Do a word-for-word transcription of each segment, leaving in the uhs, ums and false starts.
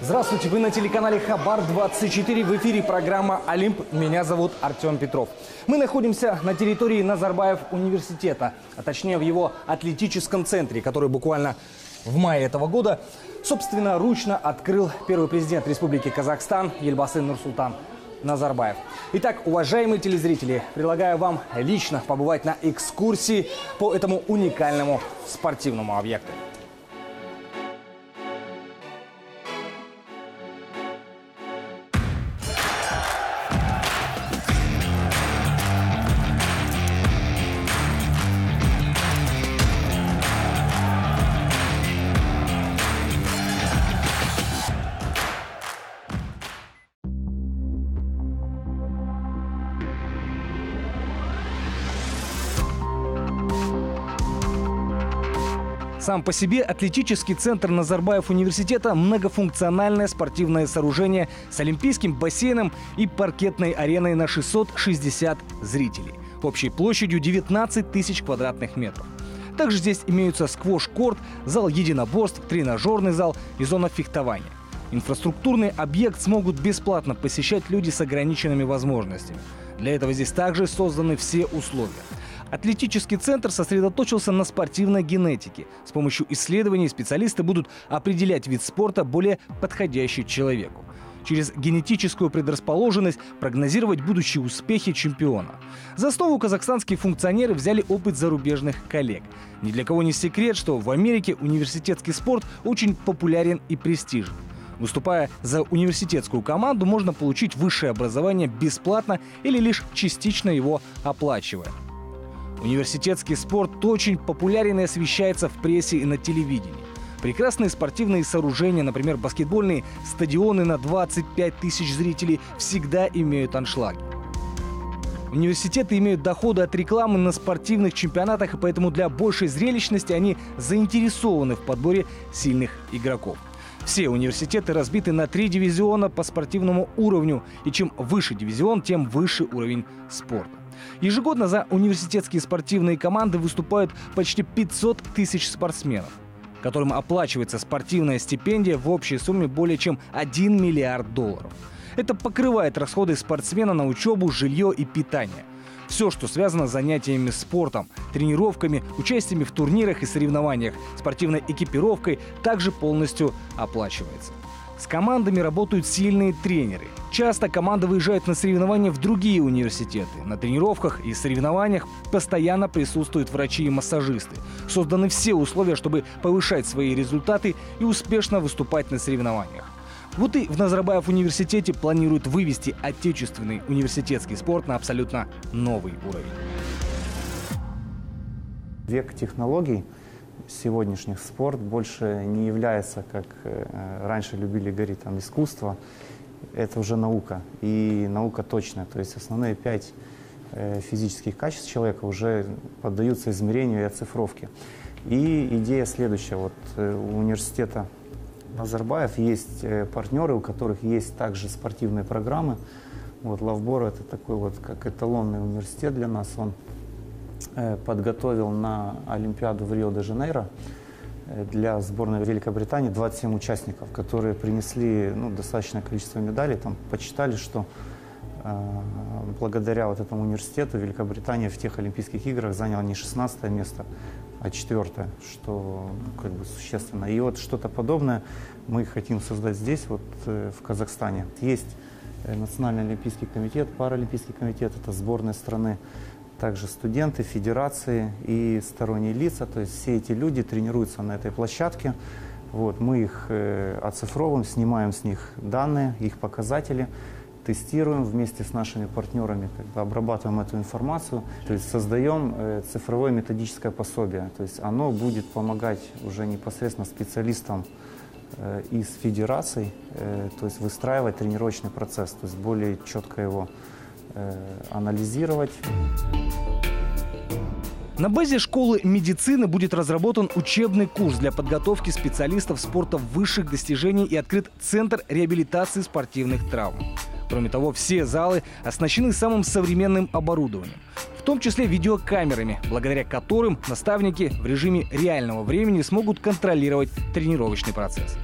Здравствуйте, вы на телеканале Хабар двадцать четыре, в эфире программа «Олимп». Меня зовут Артем Петров. Мы находимся на территории Назарбаев университета, а точнее в его атлетическом центре, который буквально в мае этого года собственноручно открыл первый президент Республики Казахстан Ельбасы Нурсултан Назарбаев. Итак, уважаемые телезрители, предлагаю вам лично побывать на экскурсии по этому уникальному спортивному объекту. Сам по себе атлетический центр Назарбаев университета – многофункциональное спортивное сооружение с олимпийским бассейном и паркетной ареной на шестьсот шестьдесят зрителей, общей площадью девятнадцать тысяч квадратных метров. Также здесь имеются сквош-корт, зал единоборств, тренажерный зал и зона фехтования. Инфраструктурный объект смогут бесплатно посещать люди с ограниченными возможностями. Для этого здесь также созданы все условия. Атлетический центр сосредоточился на спортивной генетике. С помощью исследований специалисты будут определять вид спорта, более подходящий человеку. Через генетическую предрасположенность прогнозировать будущие успехи чемпиона. За основу казахстанские функционеры взяли опыт зарубежных коллег. Ни для кого не секрет, что в Америке университетский спорт очень популярен и престижен. Выступая за университетскую команду, можно получить высшее образование бесплатно или лишь частично его оплачивая. Университетский спорт очень популярен и освещается в прессе и на телевидении. Прекрасные спортивные сооружения, например, баскетбольные стадионы на двадцать пять тысяч зрителей, всегда имеют аншлаги. Университеты имеют доходы от рекламы на спортивных чемпионатах, и поэтому для большей зрелищности они заинтересованы в подборе сильных игроков. Все университеты разбиты на три дивизиона по спортивному уровню, и чем выше дивизион, тем выше уровень спорта. Ежегодно за университетские спортивные команды выступают почти пятьсот тысяч спортсменов, которым оплачивается спортивная стипендия в общей сумме более чем один миллиард долларов. Это покрывает расходы спортсмена на учебу, жилье и питание. Все, что связано с занятиями спортом, тренировками, участиями в турнирах и соревнованиях, спортивной экипировкой, также полностью оплачивается. С командами работают сильные тренеры. Часто команда выезжает на соревнования в другие университеты. На тренировках и соревнованиях постоянно присутствуют врачи и массажисты. Созданы все условия, чтобы повышать свои результаты и успешно выступать на соревнованиях. Вот и в Назарбаев университете планируют вывести отечественный университетский спорт на абсолютно новый уровень. Век технологий. Сегодняшних спорт больше не является, как раньше любили говорить, там, искусство. Это уже наука. И наука точная. То есть основные пять физических качеств человека уже поддаются измерению и оцифровке. И идея следующая. Вот у университета Назарбаев есть партнеры, у которых есть также спортивные программы. Вот Лавборо – это такой вот как эталонный университет для нас. Он подготовил на Олимпиаду в Рио-де-Жанейро для сборной Великобритании двадцать семь участников, которые принесли ну, достаточное количество медалей. Там почитали, что э, благодаря вот этому университету Великобритания в тех Олимпийских играх заняла не шестнадцатое место, а четвертое, что ну, как бы существенно. И вот что-то подобное мы хотим создать здесь, вот э, в Казахстане. Есть Национальный олимпийский комитет, Паралимпийский комитет, это сборная страны. Также студенты, федерации и сторонние лица. То есть все эти люди тренируются на этой площадке. Вот, мы их э, оцифровываем, снимаем с них данные, их показатели, тестируем вместе с нашими партнерами, как бы обрабатываем эту информацию. То есть создаем э, цифровое методическое пособие. То есть оно будет помогать уже непосредственно специалистам э, из федераций э, то есть выстраивать тренировочный процесс, то есть более четко его анализировать. На базе школы медицины будет разработан учебный курс для подготовки специалистов спорта высших достижений и открыт центр реабилитации спортивных травм. Кроме того, все залы оснащены самым современным оборудованием, в том числе видеокамерами, благодаря которым наставники в режиме реального времени смогут контролировать тренировочный процесс.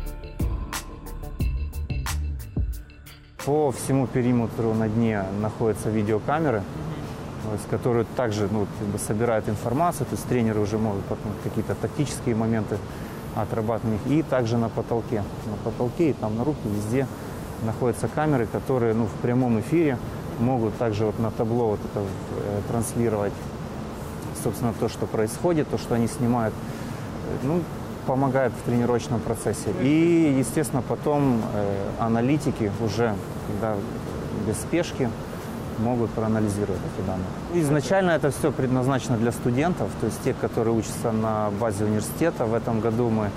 По всему периметру на дне находятся видеокамеры, которые также ну, собирают информацию, то есть тренеры уже могут какие-то тактические моменты отрабатывать. И также на потолке. На потолке и там на рубке везде находятся камеры, которые ну, в прямом эфире могут также вот на табло вот это, э, транслировать, собственно, то, что происходит, то, что они снимают, ну, помогает в тренировочном процессе. И, естественно, потом э, аналитики уже, когда без спешки, могут проанализировать эти данные. Изначально это все предназначено для студентов, то есть тех, которые учатся на базе университета. В этом году мы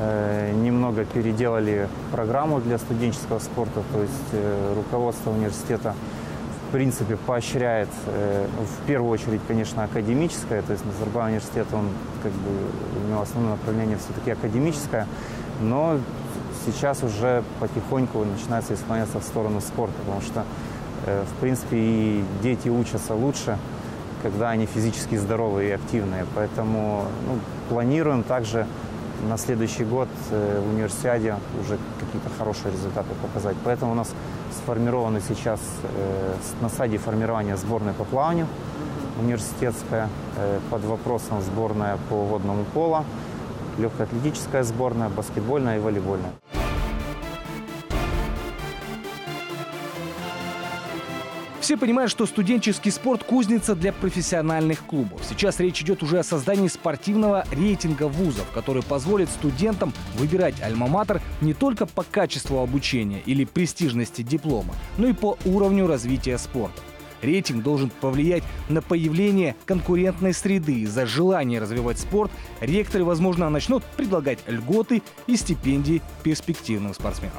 э, немного переделали программу для студенческого спорта, то есть э, руководство университета в принципе поощряет, э, в первую очередь, конечно, академическое, то есть Назарбаев университет, он, как бы, у него основное направление все-таки академическое, но сейчас уже потихоньку начинается склоняться в сторону спорта, потому что в принципе, и дети учатся лучше, когда они физически здоровые и активные. Поэтому ну, планируем также на следующий год в универсиаде уже какие-то хорошие результаты показать. Поэтому у нас сформированы сейчас на стадии формирования сборная по плаванию университетская, под вопросом сборная по водному поло, легкоатлетическая сборная, баскетбольная и волейбольная. Все понимают, что студенческий спорт – кузница для профессиональных клубов. Сейчас речь идет уже о создании спортивного рейтинга вузов, который позволит студентам выбирать альма-матер не только по качеству обучения или престижности диплома, но и по уровню развития спорта. Рейтинг должен повлиять на появление конкурентной среды. Из-за желания развивать спорт ректоры, возможно, начнут предлагать льготы и стипендии перспективным спортсменам.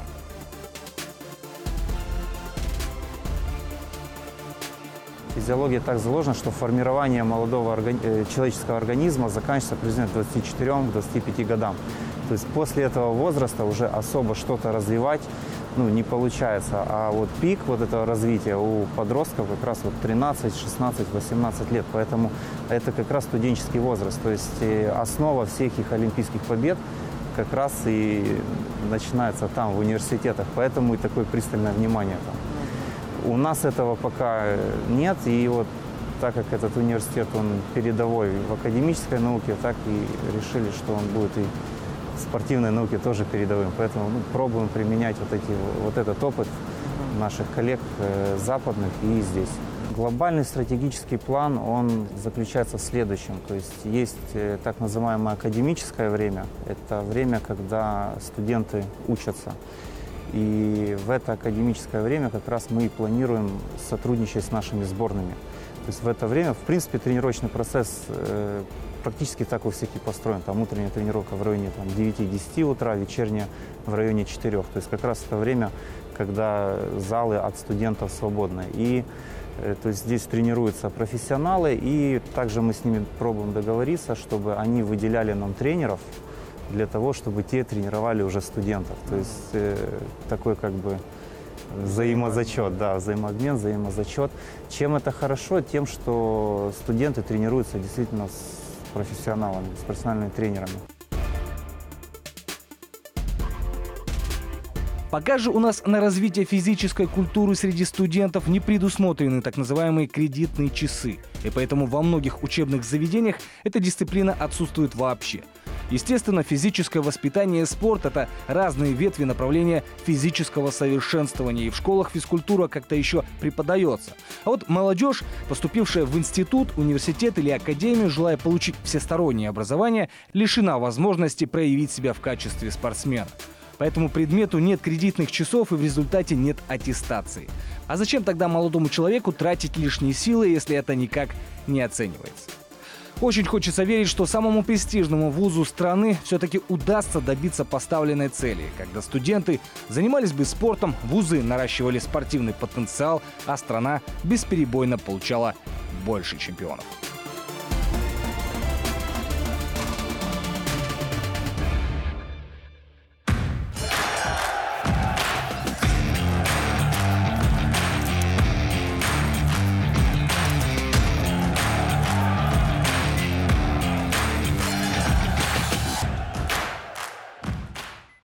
Физиология так заложена, что формирование молодого органи... человеческого организма заканчивается примерно двадцати четырёх — двадцати пяти годам. То есть после этого возраста уже особо что-то развивать ну, не получается. А вот пик вот этого развития у подростков как раз вот тринадцать, шестнадцать, восемнадцать лет. Поэтому это как раз студенческий возраст. То есть основа всех их олимпийских побед как раз и начинается там, в университетах. Поэтому и такое пристальное внимание там. У нас этого пока нет, и вот так как этот университет, он передовой в академической науке, так и решили, что он будет и в спортивной науке тоже передовым. Поэтому ну, пробуем применять вот, эти, вот этот опыт наших коллег э, западных и здесь. Глобальный стратегический план, он заключается в следующем. То есть есть э, так называемое академическое время, это время, когда студенты учатся. И в это академическое время как раз мы и планируем сотрудничать с нашими сборными. То есть в это время, в принципе, тренировочный процесс э, практически так у всех и построен. Там утренняя тренировка в районе там, девяти-десяти утра, вечерняя в районе четырёх. То есть как раз это время, когда залы от студентов свободны. И э, то есть здесь тренируются профессионалы, и также мы с ними пробуем договориться, чтобы они выделяли нам тренеров, для того, чтобы те тренировали уже студентов. То есть э, такой как бы взаимозачет, да, взаимообмен, взаимозачет. Чем это хорошо? Тем, что студенты тренируются действительно с профессионалами, с профессиональными тренерами. Пока же у нас на развитие физической культуры среди студентов не предусмотрены так называемые кредитные часы. И поэтому во многих учебных заведениях эта дисциплина отсутствует вообще. Естественно, физическое воспитание и спорт – это разные ветви направления физического совершенствования. И в школах физкультура как-то еще преподается. А вот молодежь, поступившая в институт, университет или академию, желая получить всестороннее образование, лишена возможности проявить себя в качестве спортсмена. Поэтому предмету нет кредитных часов и в результате нет аттестации. А зачем тогда молодому человеку тратить лишние силы, если это никак не оценивается? Очень хочется верить, что самому престижному вузу страны все-таки удастся добиться поставленной цели. Когда студенты занимались бы спортом, вузы наращивали спортивный потенциал, а страна бесперебойно получала больше чемпионов.